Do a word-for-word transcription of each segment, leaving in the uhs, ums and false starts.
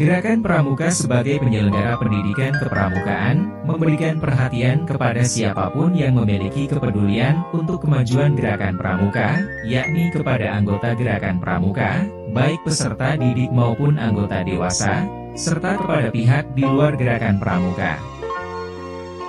Gerakan Pramuka sebagai penyelenggara pendidikan kepramukaan, memberikan perhatian kepada siapapun yang memiliki kepedulian untuk kemajuan gerakan pramuka, yakni kepada anggota gerakan pramuka, baik peserta didik maupun anggota dewasa, serta kepada pihak di luar gerakan pramuka.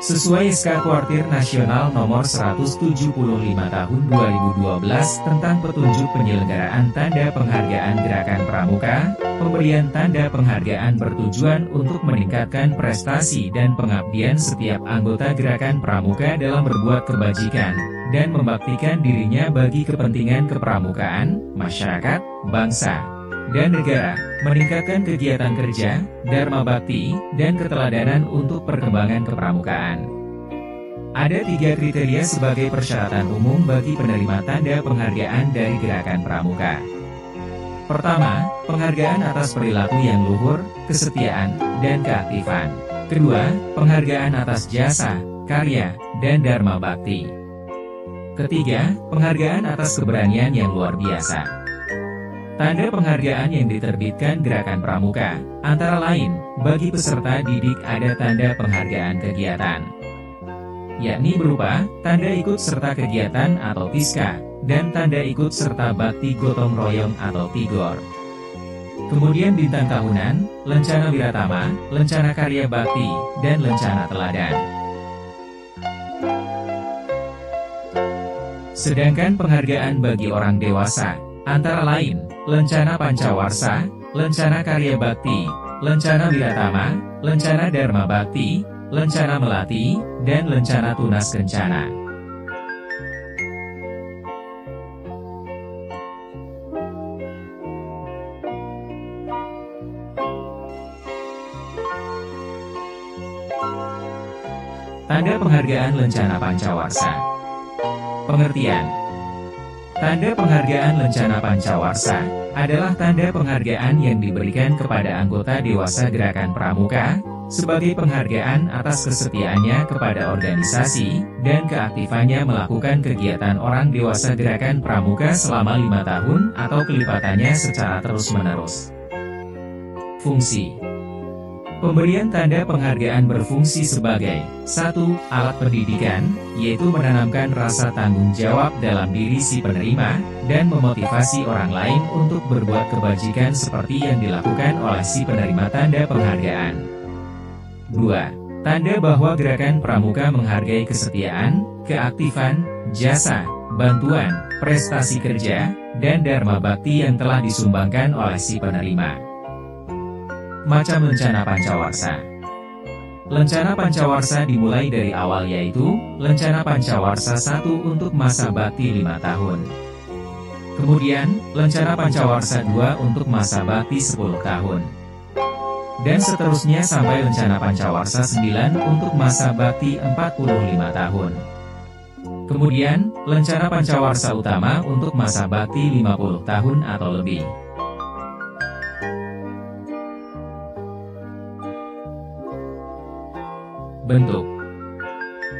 Sesuai S K Kwartir Nasional Nomor seratus tujuh puluh lima Tahun dua ribu dua belas tentang petunjuk penyelenggaraan tanda penghargaan gerakan pramuka, pemberian tanda penghargaan bertujuan untuk meningkatkan prestasi dan pengabdian setiap anggota gerakan pramuka dalam berbuat kebajikan, dan membaktikan dirinya bagi kepentingan kepramukaan, masyarakat, bangsa, dan negara, meningkatkan kegiatan kerja, dharma bakti, dan keteladanan untuk perkembangan kepramukaan. Ada tiga kriteria sebagai persyaratan umum bagi penerima tanda penghargaan dari gerakan pramuka. Pertama, penghargaan atas perilaku yang luhur, kesetiaan, dan keaktifan. Kedua, penghargaan atas jasa, karya, dan dharma bakti. Ketiga, penghargaan atas keberanian yang luar biasa. Tanda penghargaan yang diterbitkan gerakan pramuka, antara lain, bagi peserta didik ada tanda penghargaan kegiatan, yakni berupa tanda ikut serta kegiatan atau Tiska, dan tanda ikut serta bakti gotong royong atau Tigor. Kemudian Bintang Tahunan, Lencana Wiratama, Lencana Karya Bakti, dan Lencana Teladan. Sedangkan penghargaan bagi orang dewasa, antara lain, Lencana Pancawarsa, Lencana Karya Bakti, Lencana Wiratama, Lencana Dharma Bakti, Lencana Melati, dan Lencana Tunas Kencana. Tanda penghargaan Lencana Pancawarsa. Pengertian. Tanda penghargaan Lencana Pancawarsa adalah tanda penghargaan yang diberikan kepada anggota dewasa gerakan pramuka sebagai penghargaan atas kesetiaannya kepada organisasi dan keaktifannya melakukan kegiatan orang dewasa gerakan pramuka selama lima tahun atau kelipatannya secara terus-menerus. Fungsi. Pemberian tanda penghargaan berfungsi sebagai satu Alat pendidikan, yaitu menanamkan rasa tanggung jawab dalam diri si penerima, dan memotivasi orang lain untuk berbuat kebajikan seperti yang dilakukan oleh si penerima tanda penghargaan. dua Tanda bahwa gerakan pramuka menghargai kesetiaan, keaktifan, jasa, bantuan, prestasi kerja, dan dharma bakti yang telah disumbangkan oleh si penerima. Macam Lencana Pancawarsa. Lencana Pancawarsa dimulai dari awal, yaitu Lencana Pancawarsa satu untuk masa bakti lima tahun. Kemudian, Lencana Pancawarsa dua untuk masa bakti sepuluh tahun. Dan seterusnya sampai Lencana Pancawarsa sembilan untuk masa bakti empat puluh lima tahun. Kemudian, Lencana Pancawarsa utama untuk masa bakti lima puluh tahun atau lebih. Bentuk.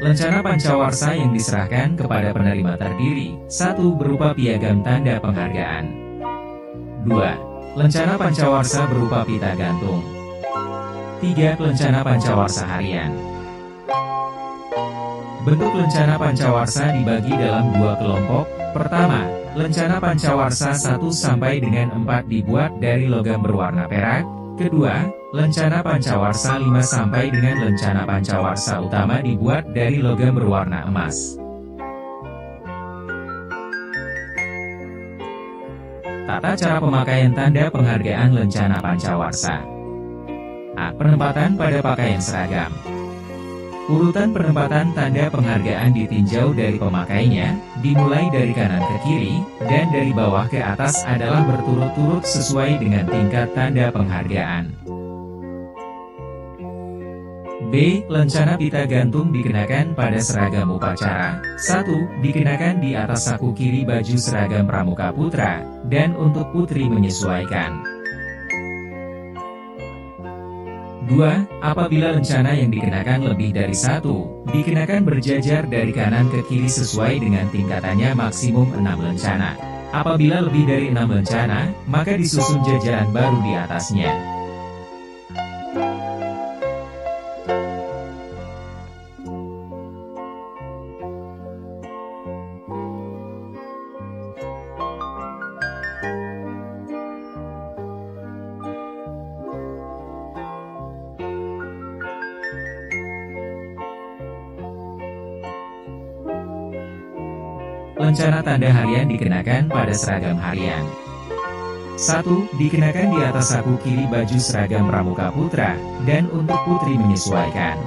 Lencana Pancawarsa yang diserahkan kepada penerima terdiri, satu berupa piagam tanda penghargaan. dua Lencana Pancawarsa berupa pita gantung. tiga Lencana Pancawarsa harian. Bentuk Lencana Pancawarsa dibagi dalam dua kelompok. Pertama, Lencana Pancawarsa satu sampai dengan empat dibuat dari logam berwarna perak. Kedua, Lencana Pancawarsa lima sampai dengan Lencana Pancawarsa utama dibuat dari logam berwarna emas. Tata cara pemakaian tanda penghargaan Lencana Pancawarsa. A. Penempatan pada pakaian seragam. Urutan penempatan tanda penghargaan ditinjau dari pemakainya, dimulai dari kanan ke kiri, dan dari bawah ke atas adalah berturut-turut sesuai dengan tingkat tanda penghargaan. B. Lencana pita gantung dikenakan pada seragam upacara. satu Dikenakan di atas saku kiri baju seragam pramuka putra, dan untuk putri menyesuaikan. dua Apabila lencana yang dikenakan lebih dari satu, dikenakan berjajar dari kanan ke kiri sesuai dengan tingkatannya, maksimum enam lencana. Apabila lebih dari enam lencana, maka disusun jajaran baru di atasnya. lencana tanda harian dikenakan pada seragam harian. satu. Dikenakan di atas saku kiri baju seragam pramuka putra, dan untuk putri menyesuaikan.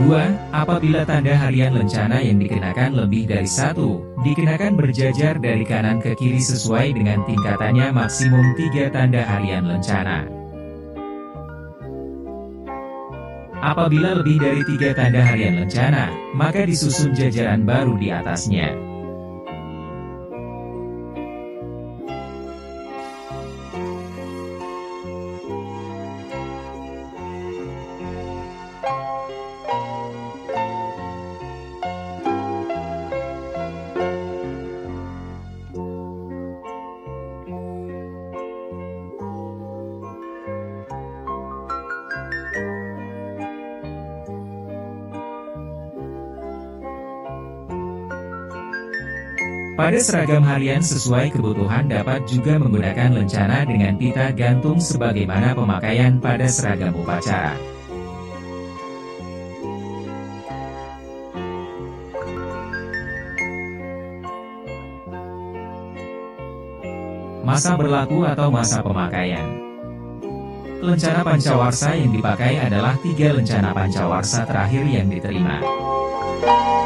dua. Apabila tanda harian lencana yang dikenakan lebih dari satu, dikenakan berjajar dari kanan ke kiri sesuai dengan tingkatannya maksimum tiga tanda harian lencana. Apabila lebih dari tiga tanda harian lencana, maka disusun jajaran baru di atasnya. Pada seragam harian sesuai kebutuhan dapat juga menggunakan lencana dengan pita gantung sebagaimana pemakaian pada seragam upacara. Masa berlaku atau masa pemakaian. Lencana Pancawarsa yang dipakai adalah tiga lencana Pancawarsa terakhir yang diterima.